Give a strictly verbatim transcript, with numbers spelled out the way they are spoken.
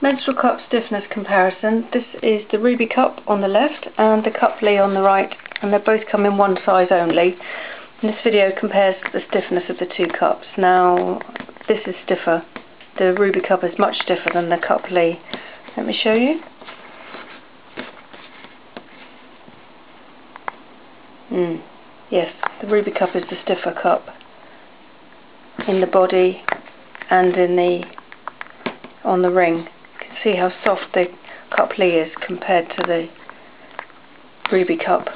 Menstrual cup stiffness comparison. This is the Ruby Cup on the left and the Cuplee on the right, and they both come in one size only. And this video compares the stiffness of the two cups. Now, this is stiffer. The Ruby Cup is much stiffer than the Cuplee. Let me show you. Mm. Yes, the Ruby Cup is the stiffer cup in the body and in the on the ring. See how soft the Cuplee is compared to the Ruby Cup.